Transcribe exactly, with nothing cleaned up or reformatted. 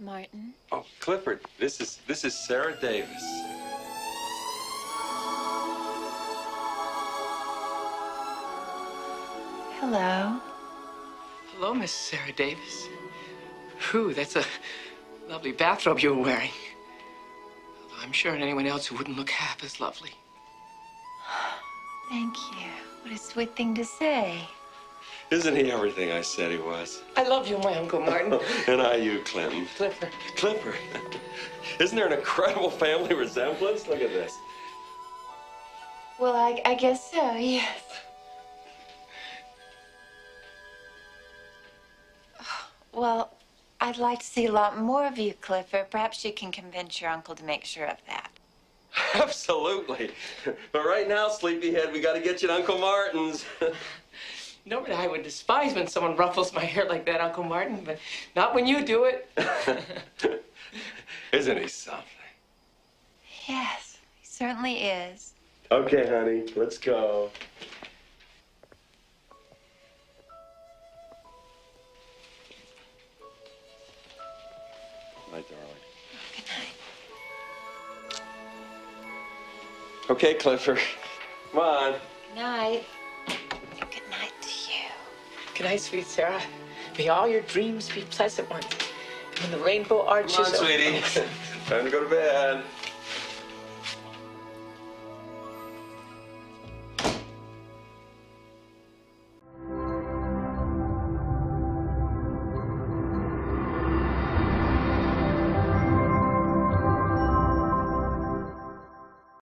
Martin. Oh, Clifford, this is this is Sarah Davis. Hello. Hello, Miss Sarah Davis. Whew, that's a lovely bathrobe you were wearing. Although I'm sure anyone else who wouldn't look half as lovely. Thank you. What a sweet thing to say. Isn't he everything I said he was? I love you, my Uncle Martin. And I you, Clinton. Clifford. Clifford. Isn't there an incredible family resemblance? Look at this. Well, I, I guess so, yes. Well, I'd like to see a lot more of you, Clifford. Perhaps you can convince your uncle to make sure of that. Absolutely. But right now, sleepyhead, we got to get you to Uncle Martin's. You know what I would despise when someone ruffles my hair like that, Uncle Martin, but not when you do it. Isn't he something? Yes, he certainly is. Okay, honey, let's go. Night, darling. Oh, good night. Okay, Clifford. Come on. Good night. And good night to you. Good night, sweet Sarah. May all your dreams be pleasant ones. And when the rainbow arches. Come on, sweetie. Time to go to bed.